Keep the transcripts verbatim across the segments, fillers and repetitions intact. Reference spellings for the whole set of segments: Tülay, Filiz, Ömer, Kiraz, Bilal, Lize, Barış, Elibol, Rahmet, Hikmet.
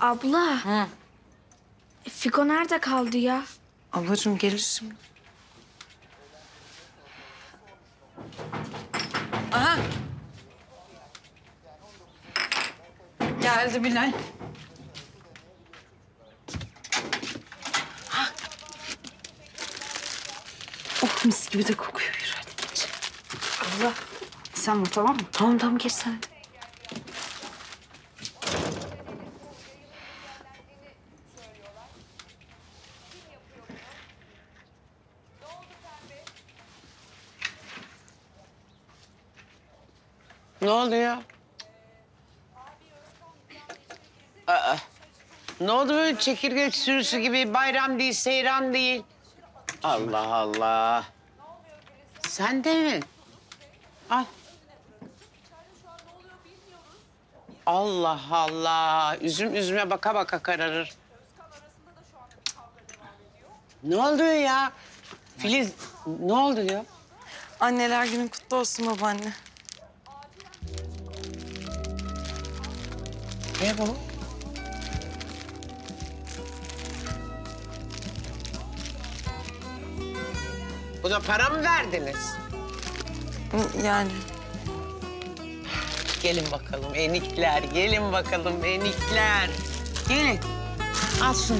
Abla. Hı. E, Fiko nerede kaldı ya? Ablacığım gelir şimdi. Aha. Geldi Bilal. Ha. Oh, mis gibi de kokuyor. Yürü hadi geç. Abla sen mi, tamam mı? Tamam tamam geç sen. Ne oldu ya? Aa, ne oldu böyle çekirgeç sürüsü gibi? Bayram değil, seyran değil. Allah Allah. Sen de mi? Al. Allah Allah. Üzüm üzüme baka baka kararır. Ne oldu ya? Filiz, ne oldu ya? Anneler günün kutlu olsun babaanne. Ne bu? Buna para mı verdiniz? Yani. Gelin bakalım enikler, gelin bakalım enikler. Gelin. Al şunu.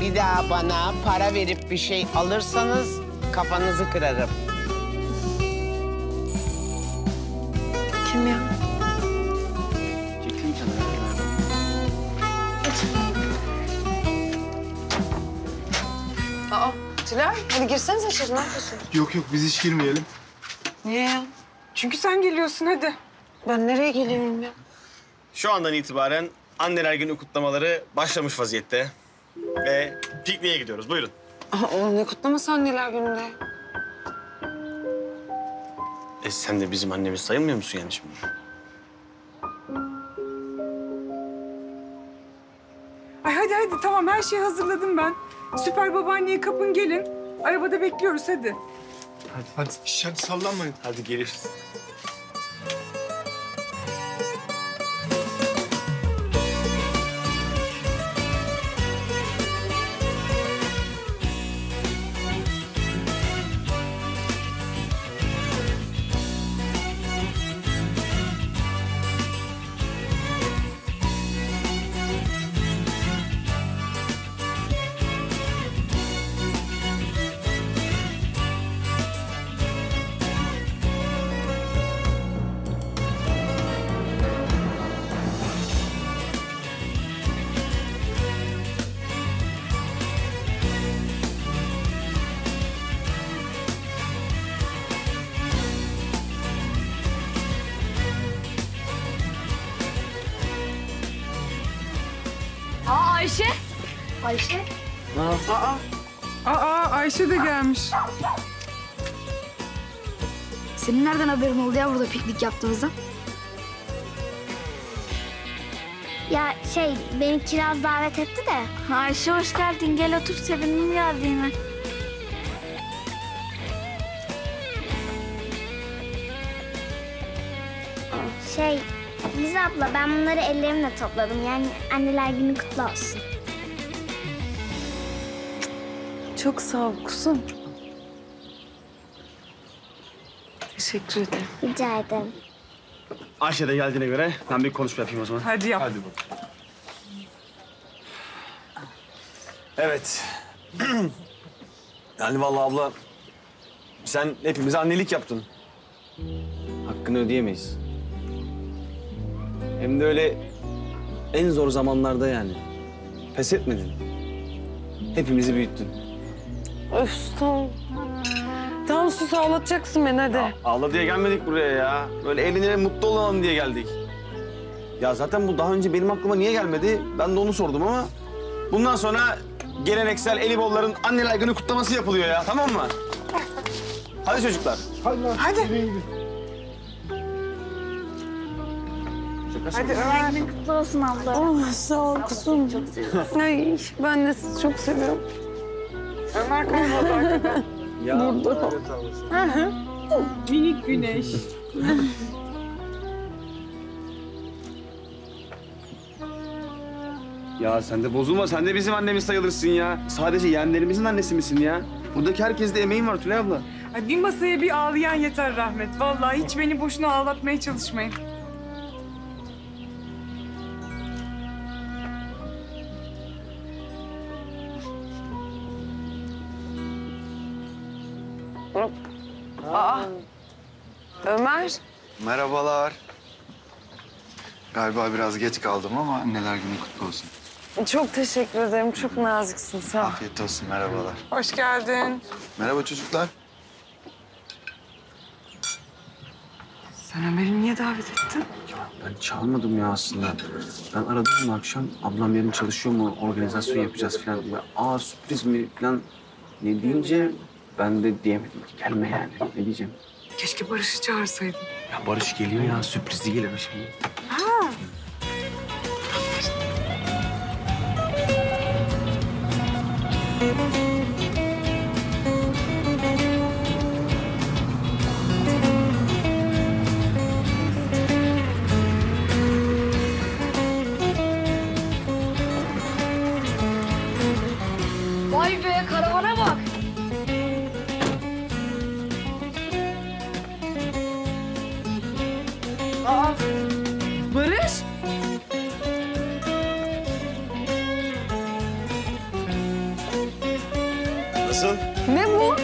Bir daha bana para verip bir şey alırsanız kafanızı kırarım. Kim ya? Çekeyim sana. Aa, Tülay, hadi girsenize içeri, ne yapıyorsun? Yok yok, biz hiç girmeyelim. Niye ya? Çünkü sen geliyorsun, hadi. Ben nereye geliyorum ya? Şu andan itibaren anneler günü kutlamaları başlamış vaziyette. Ve pikniğe gidiyoruz, buyurun. Aa, oğlum ne kutlaması anneler gününde? E sen de bizim annemiz sayılmıyor musun yani şimdi? Ay hadi hadi tamam, her şeyi hazırladım ben. Süper babaanneyi kapın gelin. Arabada bekliyoruz hadi. Hadi hadi, hadi sallanmayın. Hadi geliriz. Ayşe. Ayşe. Aa, aa. Aa, Ayşe de gelmiş. Senin nereden haberin oldu ya burada piknik yaptığımızda? Ya şey, beni Kiraz davet etti de. Ayşe hoş geldin, gel otur, sevindim geldiğine. Şey... Lize abla, ben bunları ellerimle topladım. Yani anneler günü kutlu olsun. Çok sağ ol kuzum. Teşekkür ederim. Rica ederim. Ayşe de geldiğine göre ben bir konuşma yapayım o zaman. Hadi yap. Hadi bakalım. Evet. Yani vallahi abla, sen hepimize annelik yaptın. Hakkını ödeyemeyiz. Hem de öyle en zor zamanlarda yani. Pes etmedin. Hepimizi büyüttün. Öf, tamam. Tamam sus, ağlatacaksın beni hadi. Ya, ağla diye gelmedik buraya ya. Böyle eğlenerek mutlu olalım diye geldik. Ya zaten bu daha önce benim aklıma niye gelmedi? Ben de onu sordum ama... bundan sonra geleneksel Elibolların anneler günü kutlaması yapılıyor ya, tamam mı? Hadi çocuklar. Hadi. Hadi. Hadi Ömer. Günün kutlu olsun abla. Oh, sağ ol kuzum. Çok seviyorum. Ay, ben de sizi çok seviyorum. Ömer kayboldu arkadan. Ya, burada. Minik güneş. Ya sen de bozulma, sen de bizim annemiz sayılırsın ya. Sadece yeğenlerimizin annesi misin ya? Buradaki herkeste emeğin var Tülay abla. Ay bir masaya bir ağlayan yeter Rahmet. Vallahi hiç beni boşuna ağlatmaya çalışmayın. Aa, Ömer. Merhabalar. Galiba biraz geç kaldım ama anneler günü kutlu olsun. Çok teşekkür ederim. Çok naziksin. Sağ ol. Afiyet olsun. Merhabalar. Hoş geldin. Merhaba çocuklar. Sen Ömer'i niye davet ettin? Ya ben çağırmadım ya aslında. Ben aradım akşam. Ablam yarın çalışıyor mu? Organizasyon yapacağız falan. Aa sürpriz mi falan ne deyince ben de diyemedim. Gelme yani. Ne diyeceğim? Keşke Barış'ı çağırsaydın. Ya Barış geliyor ya. Sürpriz değil ama şimdi. Ha. Vay be, karavana bak. Aa, Barış. Nasıl? Ne bu?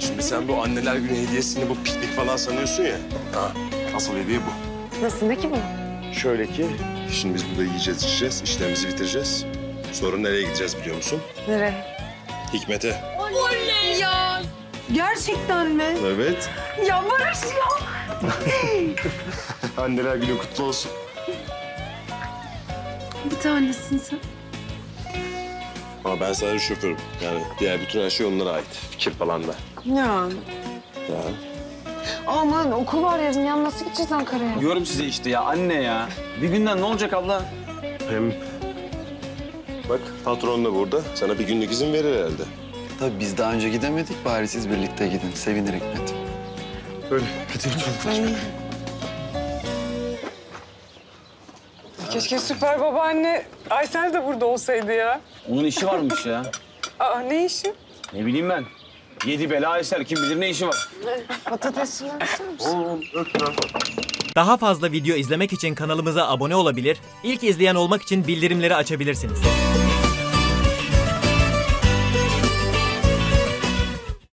Şimdi sen bu anneler günü hediyesini bu piknik falan sanıyorsun ya. Ha, asıl hediye bu. Nasıl, ne ki bu? Şöyle ki, şimdi biz burada yiyeceğiz, içeceğiz, işlerimizi bitireceğiz. Sonra nereye gideceğiz biliyor musun? Nereye? Hikmet'e. Oley ya! Gerçekten mi? Evet. Ya Barış ya! Anneler günü kutlu olsun. Bir tanesin sen. Ama ben sadece şoförüm. Yani diğer bütün her şey onlara ait. Fikir falan da. Ya. Ya. Aman okul var yarın ya. Nasıl gideceğiz Ankara'ya? Diyorum size işte ya anne ya. Bir günden ne olacak abla? Hem bak patron da burada. Sana bir günlük izin verir herhalde. Tabii biz daha önce gidemedik. Bari siz birlikte gidin. Sevinir Hikmet. Öyle. Hadi yürü. Keşke süper babaanne Aysel de burada olsaydı ya. Onun işi varmış ya. Aa ne işi? Ne bileyim ben. Yedi bela Aysel kim bilir ne işi var. Patatesini alsana mısın? Oğlum öpme. Daha fazla video izlemek için kanalımıza abone olabilir, ilk izleyen olmak için bildirimleri açabilirsiniz.